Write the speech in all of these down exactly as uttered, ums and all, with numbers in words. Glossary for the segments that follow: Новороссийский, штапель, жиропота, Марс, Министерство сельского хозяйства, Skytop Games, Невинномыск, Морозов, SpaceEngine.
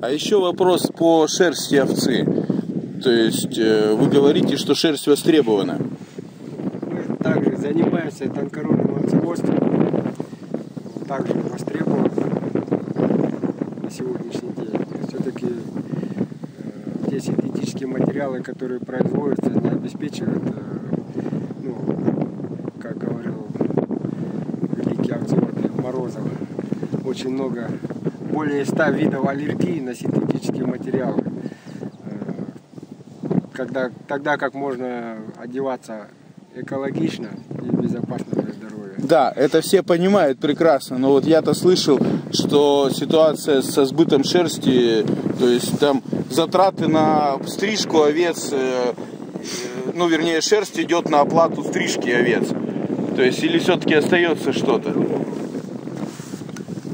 А еще вопрос по шерсти овцы. То есть вы говорите, что шерсть востребована. Мы также занимаемся тонкорунным овцеводством. Также востребован на сегодняшний день. Все-таки те синтетические материалы, которые производятся, не обеспечивают, ну, как говорил великий овцевод Морозов, очень много, более ста видов аллергии на синтетические материалы. Когда, тогда как можно одеваться экологично и безопасно для здоровья. Да, это все понимают прекрасно, но вот я-то слышал, что ситуация со сбытом шерсти, то есть там затраты на стрижку овец, ну вернее шерсть идет на оплату стрижки овец, то есть или все-таки остается что-то?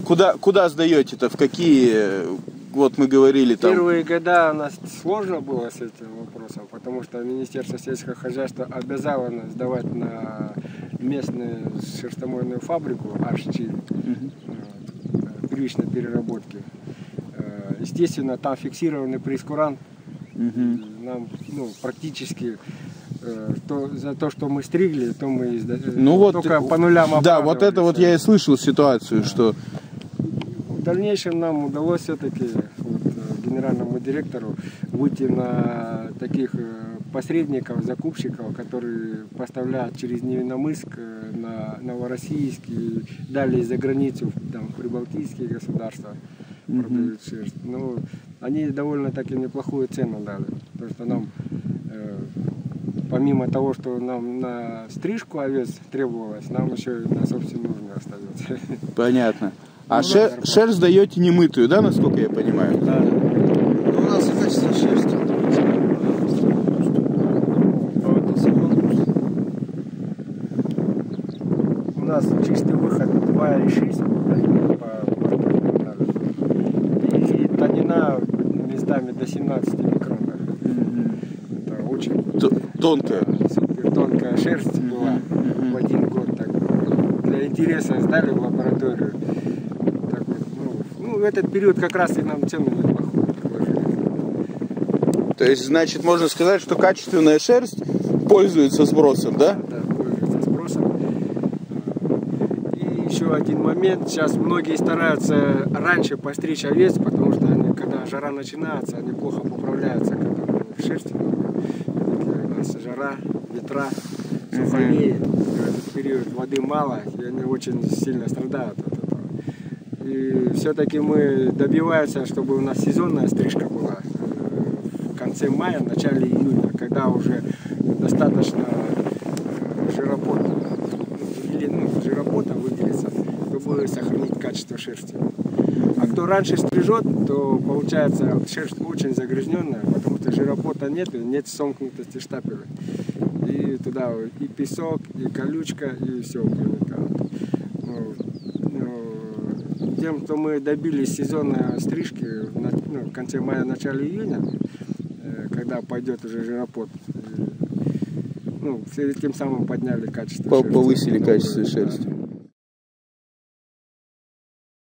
Куда, куда сдаете-то, в какие... Вот мы говорили там. Первые года у нас сложно было с этим вопросом, потому что Министерство сельского хозяйства обязало нас сдавать на местную шерстомойную фабрику аш че, угу. Первичной переработки. Естественно, там фиксированный прейскурант. Угу. Нам, ну, практически то, за то, что мы стригли, то мы ну вот, только по нулям оправдывались. Да, вот это вот я и слышал ситуацию, да. Что... В дальнейшем нам удалось все-таки вот, генеральному директору выйти на таких посредников, закупщиков, которые поставляют через Невинномыск на Новороссийский, далее за границу, там, в прибалтийские государства продают шерсть. Но они довольно-таки неплохую цену дали, потому что нам, помимо того, что нам на стрижку овец требовалось, нам еще и на собственную нужно остается. Понятно. А шер, шерсть даете немытую, да, насколько я понимаю? Да. У нас и качество шерсти. У нас чистый выход два и шесть. И тонина местами до семнадцати микронов. Это очень тонкая. Супер тонкая шерсть была в один год. Для интереса сдали в лабораторию. В этот период как раз и нам цену неплохую. То есть, значит, можно сказать, что качественная шерсть пользуется спросом, да? Да, да, пользуется спросом. И еще один момент. Сейчас многие стараются раньше постричь овец, потому что они, когда жара начинается, они плохо поправляются к шерсти. У нас жара, ветра, сухонеет. В этот период воды мало, и они очень сильно страдают. И все-таки мы добиваемся, чтобы у нас сезонная стрижка была в конце мая, в начале июня, когда уже достаточно жиропота, ну, жиропота выделится, чтобы сохранить качество шерсти. А кто раньше стрижет, то получается шерсть очень загрязненная, потому что жиропота нет, и нет сомкнутости штапеля. И туда и песок, и колючка, и все проникает. Тем, что мы добились сезонной стрижки в конце мая, начале июня, когда пойдет уже жиропот, ну, тем самым подняли качество шерсти. Повысили качество шерсти.